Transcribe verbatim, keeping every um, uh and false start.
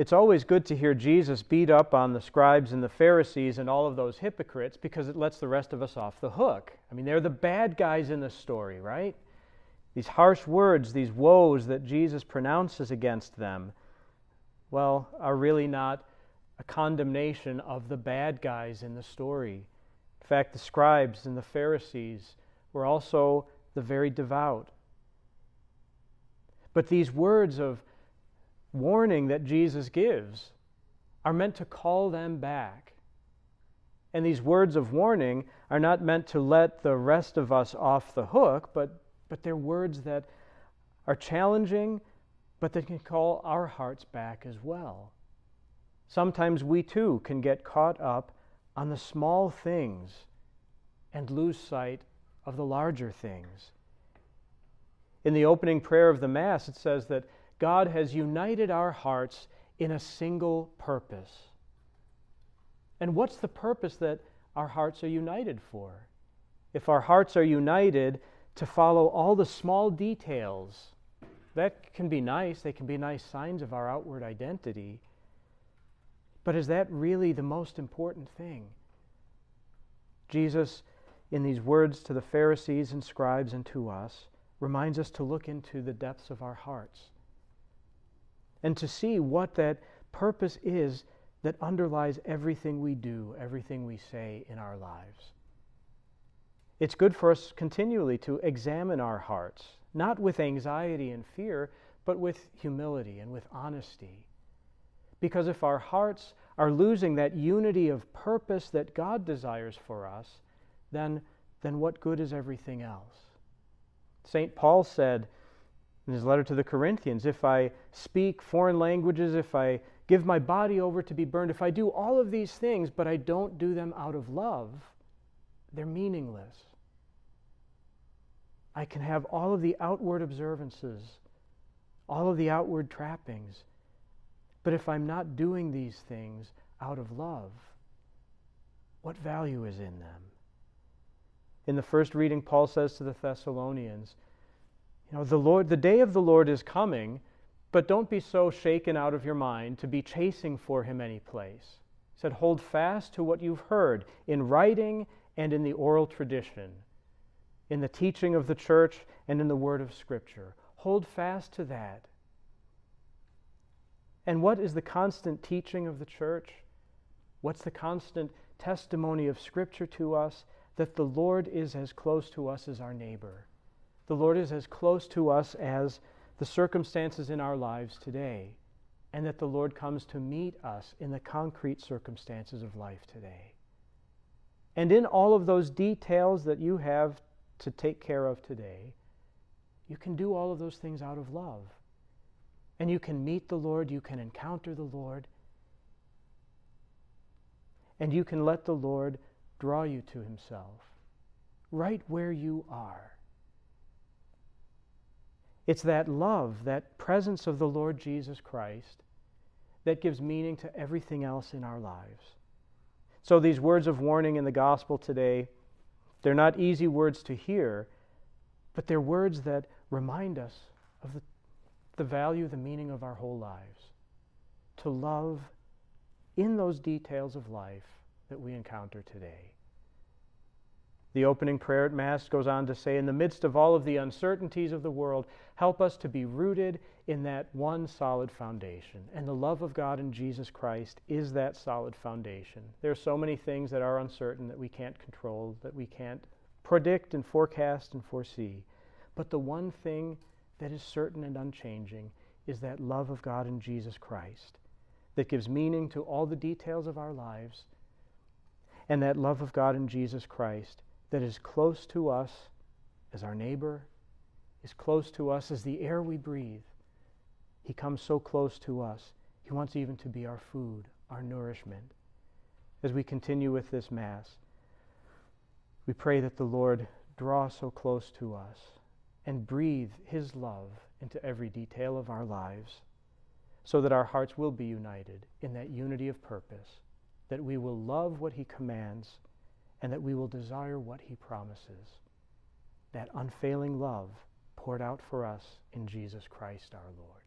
It's always good to hear Jesus beat up on the scribes and the Pharisees and all of those hypocrites, because it lets the rest of us off the hook. I mean, they're the bad guys in the story, right? These harsh words, these woes that Jesus pronounces against them, well, are really not a condemnation of the bad guys in the story. In fact, the scribes and the Pharisees were also the very devout. But these words of warning that Jesus gives are meant to call them back. And these words of warning are not meant to let the rest of us off the hook, but, but they're words that are challenging, but that can call our hearts back as well. Sometimes we too can get caught up on the small things and lose sight of the larger things. In the opening prayer of the Mass, it says that God has united our hearts in a single purpose. And what's the purpose that our hearts are united for? If our hearts are united to follow all the small details, that can be nice. They can be nice signs of our outward identity. But is that really the most important thing? Jesus, in these words to the Pharisees and scribes and to us, reminds us to look into the depths of our hearts and to see what that purpose is that underlies everything we do, everything we say in our lives. It's good for us continually to examine our hearts, not with anxiety and fear, but with humility and with honesty. Because if our hearts are losing that unity of purpose that God desires for us, then, then what good is everything else? Saint Paul said, in his letter to the Corinthians, if I speak foreign languages, if I give my body over to be burned, if I do all of these things, but I don't do them out of love, they're meaningless. I can have all of the outward observances, all of the outward trappings, but if I'm not doing these things out of love, what value is in them? In the first reading, Paul says to the Thessalonians, You know, the Lord, the day of the Lord is coming, but don't be so shaken out of your mind to be chasing for him any place. He said, hold fast to what you've heard in writing and in the oral tradition, in the teaching of the church and in the word of Scripture. Hold fast to that. And what is the constant teaching of the church? What's the constant testimony of Scripture to us? That the Lord is as close to us as our neighbor. The Lord is as close to us as the circumstances in our lives today, and that the Lord comes to meet us in the concrete circumstances of life today. And in all of those details that you have to take care of today, you can do all of those things out of love. And you can meet the Lord, you can encounter the Lord, and you can let the Lord draw you to himself, right where you are. It's that love, that presence of the Lord Jesus Christ that gives meaning to everything else in our lives. So these words of warning in the gospel today, they're not easy words to hear, but they're words that remind us of the, the value, the meaning of our whole lives, to love in those details of life that we encounter today. The opening prayer at Mass goes on to say, in the midst of all of the uncertainties of the world, help us to be rooted in that one solid foundation. And the love of God in Jesus Christ is that solid foundation. There are so many things that are uncertain that we can't control, that we can't predict and forecast and foresee. But the one thing that is certain and unchanging is that love of God in Jesus Christ that gives meaning to all the details of our lives, and that love of God in Jesus Christ that is close to us as our neighbor, is close to us as the air we breathe. He comes so close to us, he wants even to be our food, our nourishment. As we continue with this Mass, we pray that the Lord draw so close to us and breathe his love into every detail of our lives, so that our hearts will be united in that unity of purpose, that we will love what he commands, and that we will desire what he promises. That unfailing love poured out for us in Jesus Christ our Lord.